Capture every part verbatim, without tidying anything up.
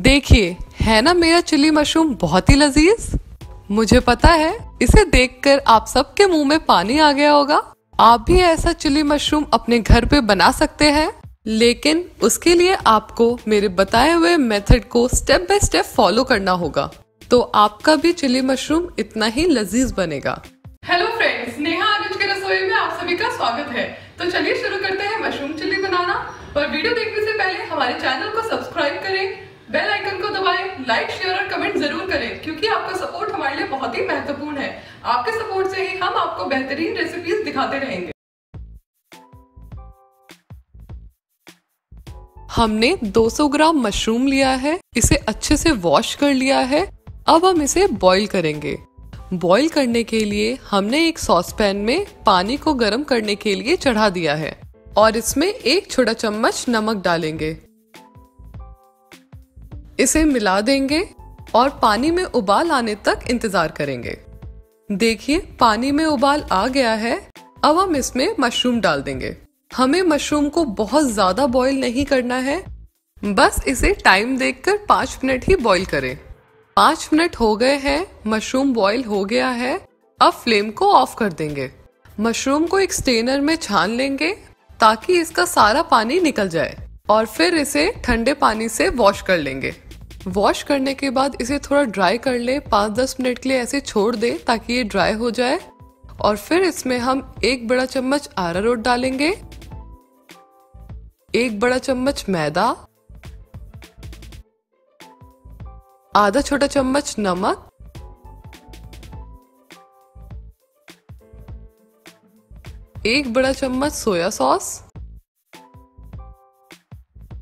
देखिए है ना मेरा चिली मशरूम बहुत ही लजीज। मुझे पता है इसे देखकर आप सबके मुंह में पानी आ गया होगा। आप भी ऐसा चिली मशरूम अपने घर पे बना सकते हैं, लेकिन उसके लिए आपको मेरे बताए हुए मेथड को स्टेप बाय स्टेप फॉलो करना होगा, तो आपका भी चिली मशरूम इतना ही लजीज बनेगा। हेलो फ्रेंड्स, नेहा आनंद के रसोई में आप सभी का स्वागत है। तो चलिए शुरू करते हैं मशरूम चिली बनाना। पर वीडियो देखने से पहले हमारे चैनल को सब्सक्राइब करें, बेल आइकन को दबाएं, लाइक शेयर और कमेंट जरूर करें, क्योंकि आपका सपोर्ट हमारे लिए बहुत ही महत्वपूर्ण है। आपके सपोर्ट से ही हम आपको बेहतरीन रेसिपीज दिखाते रहेंगे। हमने दो सौ ग्राम मशरूम लिया है, इसे अच्छे से वॉश कर लिया है। अब हम इसे बॉईल करेंगे। बॉईल करने के लिए हमने एक सॉस पैन में पानी को गर्म करने के लिए चढ़ा दिया है और इसमें एक छोटा चम्मच नमक डालेंगे। इसे मिला देंगे और पानी में उबाल आने तक इंतजार करेंगे। देखिए पानी में उबाल आ गया है। अब हम इसमें मशरूम डाल देंगे। हमें मशरूम को बहुत ज्यादा बॉईल नहीं करना है, बस इसे टाइम देखकर पाँच मिनट ही बॉईल करें। पाँच मिनट हो गए हैं, मशरूम बॉईल हो गया है। अब फ्लेम को ऑफ कर देंगे। मशरूम को एक स्ट्रेनर में छान लेंगे ताकि इसका सारा पानी निकल जाए, और फिर इसे ठंडे पानी से वॉश कर लेंगे। वॉश करने के बाद इसे थोड़ा ड्राई कर ले, पाँच दस मिनट के लिए ऐसे छोड़ दे ताकि ये ड्राई हो जाए। और फिर इसमें हम एक बड़ा चम्मच आरारोट डालेंगे, एक बड़ा चम्मच मैदा, आधा छोटा चम्मच नमक, एक बड़ा चम्मच सोया सॉस,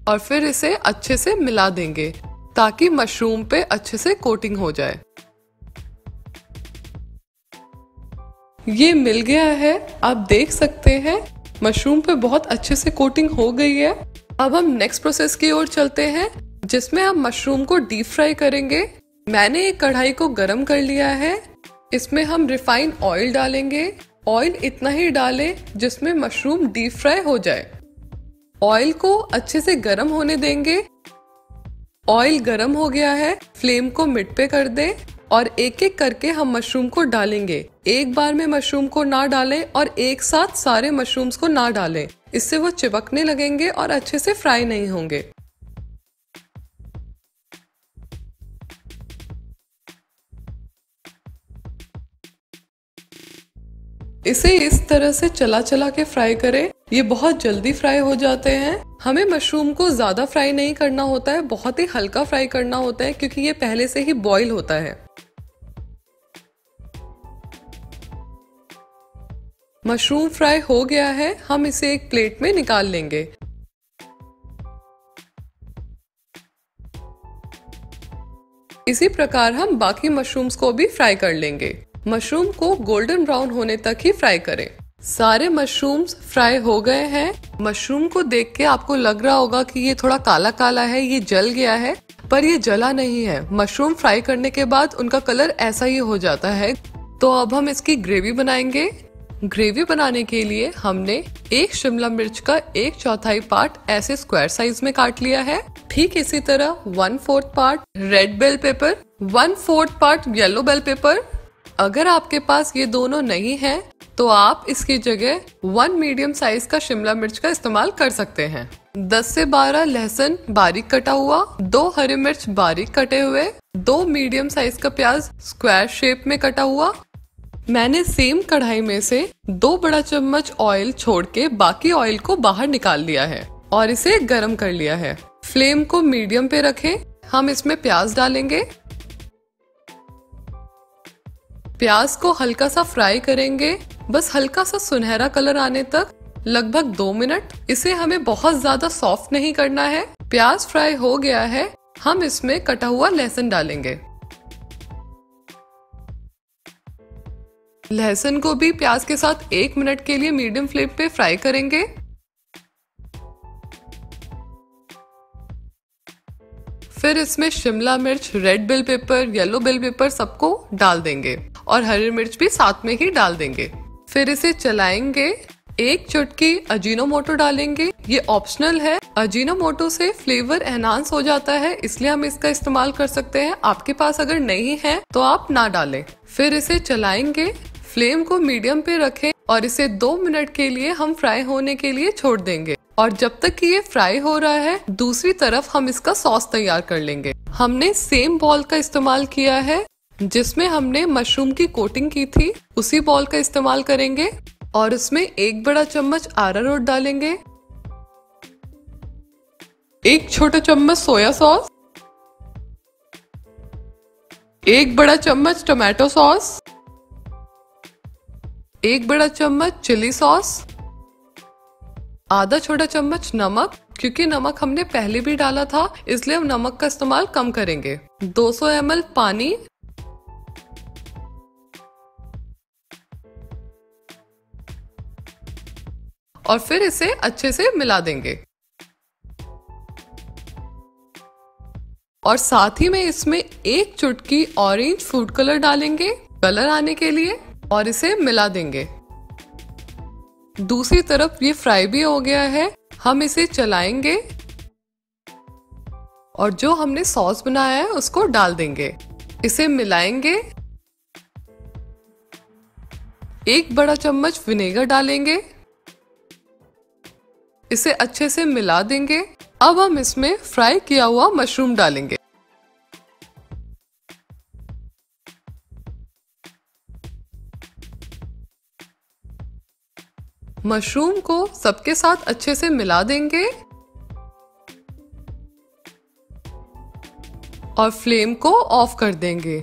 और फिर इसे अच्छे से मिला देंगे ताकि मशरूम पे अच्छे से कोटिंग हो जाए। ये मिल गया है, आप देख सकते हैं मशरूम पे बहुत अच्छे से कोटिंग हो गई है। अब हम नेक्स्ट प्रोसेस की ओर चलते हैं, जिसमें हम मशरूम को डीप फ्राई करेंगे। मैंने एक कढ़ाई को गर्म कर लिया है, इसमें हम रिफाइन ऑयल डालेंगे। ऑयल इतना ही डालें जिसमें मशरूम डीप फ्राई हो जाए। ऑयल को अच्छे से गर्म होने देंगे। ऑयल गर्म हो गया है, फ्लेम को मिड पे कर दें और एक एक करके हम मशरूम को डालेंगे। एक बार में मशरूम को ना डालें और एक साथ सारे मशरूम्स को ना डालें, इससे वो चिपकने लगेंगे और अच्छे से फ्राई नहीं होंगे। इसे इस तरह से चला चला के फ्राई करें, ये बहुत जल्दी फ्राई हो जाते हैं। हमें मशरूम को ज़्यादा फ्राई नहीं करना होता है, बहुत ही हल्का फ्राई करना होता है, क्योंकि ये पहले से ही बॉईल होता है। मशरूम फ्राई हो गया है, हम इसे एक प्लेट में निकाल लेंगे। इसी प्रकार हम बाकी मशरूम्स को भी फ्राई कर लेंगे। मशरूम को गोल्डन ब्राउन होने तक ही फ्राई करें। सारे मशरूम्स फ्राई हो गए हैं। मशरूम को देख के आपको लग रहा होगा कि ये थोड़ा काला काला है, ये जल गया है, पर ये जला नहीं है। मशरूम फ्राई करने के बाद उनका कलर ऐसा ही हो जाता है। तो अब हम इसकी ग्रेवी बनाएंगे। ग्रेवी बनाने के लिए हमने एक शिमला मिर्च का एक चौथाई पार्ट ऐसे स्क्वायर साइज में काट लिया है। ठीक इसी तरह one fourth part red bell pepper, one fourth part yellow bell pepper. अगर आपके पास ये दोनों नहीं है तो आप इसकी जगह वन मीडियम साइज का शिमला मिर्च का इस्तेमाल कर सकते हैं। दस से बारह लहसुन बारीक कटा हुआ, दो हरी मिर्च बारीक कटे हुए, दो मीडियम साइज का प्याज स्क्वायर शेप में कटा हुआ। मैंने सेम कढ़ाई में से दो बड़ा चम्मच ऑयल छोड़ के बाकी ऑयल को बाहर निकाल लिया है और इसे गर्म कर लिया है। फ्लेम को मीडियम पे रखें। हम इसमें प्याज डालेंगे। प्याज को हल्का सा फ्राई करेंगे, बस हल्का सा सुनहरा कलर आने तक, लगभग दो मिनट। इसे हमें बहुत ज्यादा सॉफ्ट नहीं करना है। प्याज फ्राई हो गया है, हम इसमें कटा हुआ लहसुन डालेंगे। लहसुन को भी प्याज के साथ एक मिनट के लिए मीडियम फ्लेम पे फ्राई करेंगे। फिर इसमें शिमला मिर्च, red bell pepper, yellow bell pepper सबको डाल देंगे और हरी मिर्च भी साथ में ही डाल देंगे। फिर इसे चलाएंगे। एक चुटकी अजीनोमोटो डालेंगे। ये ऑप्शनल है, अजीनोमोटो से फ्लेवर एनहांस हो जाता है इसलिए हम इसका इस्तेमाल कर सकते हैं। आपके पास अगर नहीं है तो आप ना डालें। फिर इसे चलाएंगे, फ्लेम को मीडियम पे रखें और इसे दो मिनट के लिए हम फ्राई होने के लिए छोड़ देंगे। और जब तक कि ये फ्राई हो रहा है दूसरी तरफ हम इसका सॉस तैयार कर लेंगे। हमने सेम बॉल का इस्तेमाल किया है जिसमें हमने मशरूम की कोटिंग की थी, उसी बॉल का इस्तेमाल करेंगे और उसमें एक बड़ा चम्मच आरारोट डालेंगे, एक छोटा चम्मच सोया सॉस, एक बड़ा चम्मच टोमेटो सॉस, एक बड़ा चम्मच चिली सॉस, आधा छोटा चम्मच नमक, क्योंकि नमक हमने पहले भी डाला था इसलिए हम नमक का इस्तेमाल कम करेंगे, दो सौ एम एल पानी, और फिर इसे अच्छे से मिला देंगे। और साथ ही में इसमें एक चुटकी ऑरेंज फूड कलर डालेंगे कलर आने के लिए और इसे मिला देंगे। दूसरी तरफ ये फ्राई भी हो गया है, हम इसे चलाएंगे और जो हमने सॉस बनाया है उसको डाल देंगे, इसे मिलाएंगे। एक बड़ा चम्मच विनेगर डालेंगे, इसे अच्छे से मिला देंगे। अब हम इसमें फ्राई किया हुआ मशरूम डालेंगे। मशरूम को सबके साथ अच्छे से मिला देंगे और फ्लेम को ऑफ कर देंगे।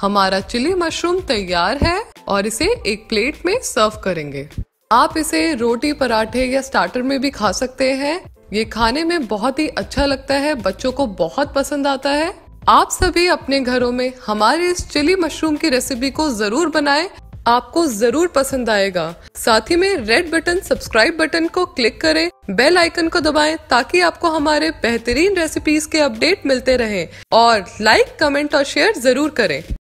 हमारा चिली मशरूम तैयार है और इसे एक प्लेट में सर्व करेंगे। आप इसे रोटी, पराठे या स्टार्टर में भी खा सकते हैं। ये खाने में बहुत ही अच्छा लगता है, बच्चों को बहुत पसंद आता है। आप सभी अपने घरों में हमारे इस चिली मशरूम की रेसिपी को जरूर बनाएं, आपको जरूर पसंद आएगा। साथ ही में रेड बटन, सब्सक्राइब बटन को क्लिक करें, बेल आइकन को दबाएं ताकि आपको हमारे बेहतरीन रेसिपीज के अपडेट मिलते रहें। और लाइक, कमेंट और शेयर जरूर करें।